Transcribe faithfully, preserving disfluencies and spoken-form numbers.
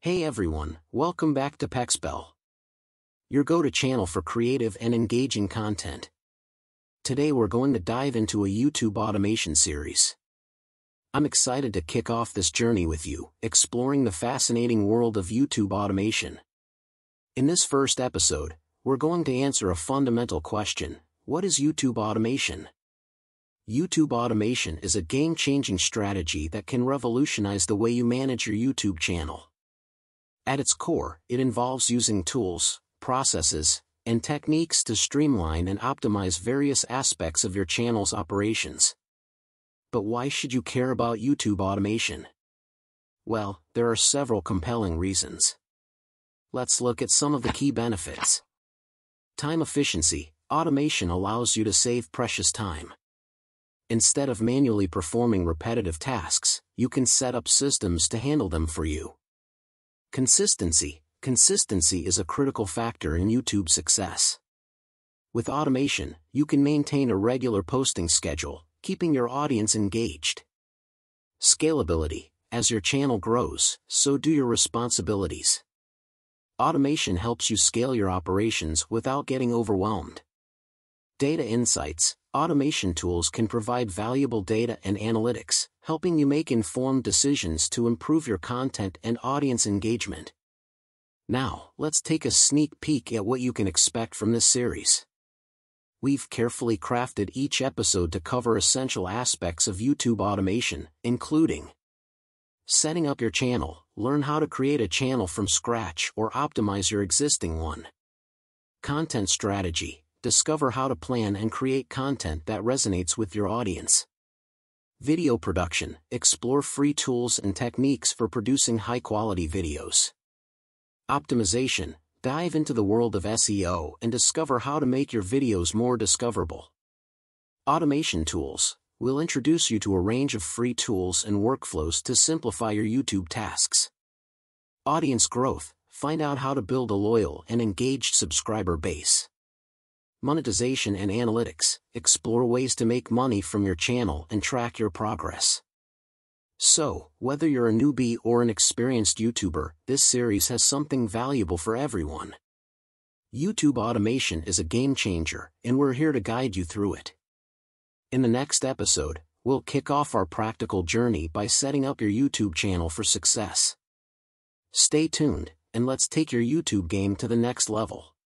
Hey everyone, welcome back to PexBell, your go-to channel for creative and engaging content. Today we're going to dive into a YouTube automation series. I'm excited to kick off this journey with you, exploring the fascinating world of YouTube automation. In this first episode, we're going to answer a fundamental question: what is YouTube automation? YouTube automation is a game-changing strategy that can revolutionize the way you manage your YouTube channel. At its core, it involves using tools, processes, and techniques to streamline and optimize various aspects of your channel's operations. But why should you care about YouTube automation? Well, there are several compelling reasons. Let's look at some of the key benefits. Time efficiency. Automation allows you to save precious time. Instead of manually performing repetitive tasks, you can set up systems to handle them for you. Consistency. Consistency is a critical factor in YouTube success. With automation, you can maintain a regular posting schedule, keeping your audience engaged. Scalability. As your channel grows, so do your responsibilities. Automation helps you scale your operations without getting overwhelmed. Data insights. Automation tools can provide valuable data and analytics, helping you make informed decisions to improve your content and audience engagement. Now, let's take a sneak peek at what you can expect from this series. We've carefully crafted each episode to cover essential aspects of YouTube automation, including setting up your channel. Learn how to create a channel from scratch or optimize your existing one. Content strategy. Discover how to plan and create content that resonates with your audience. Video production. Explore free tools and techniques for producing high-quality videos. Optimization. Dive into the world of S E O and discover how to make your videos more discoverable. Automation tools. We'll introduce you to a range of free tools and workflows to simplify your YouTube tasks. Audience growth. Find out how to build a loyal and engaged subscriber base. Monetization and analytics. Explore ways to make money from your channel and track your progress. So, whether you're a newbie or an experienced YouTuber, this series has something valuable for everyone. YouTube automation is a game changer, and we're here to guide you through it. In the next episode, we'll kick off our practical journey by setting up your YouTube channel for success. Stay tuned, and let's take your YouTube game to the next level.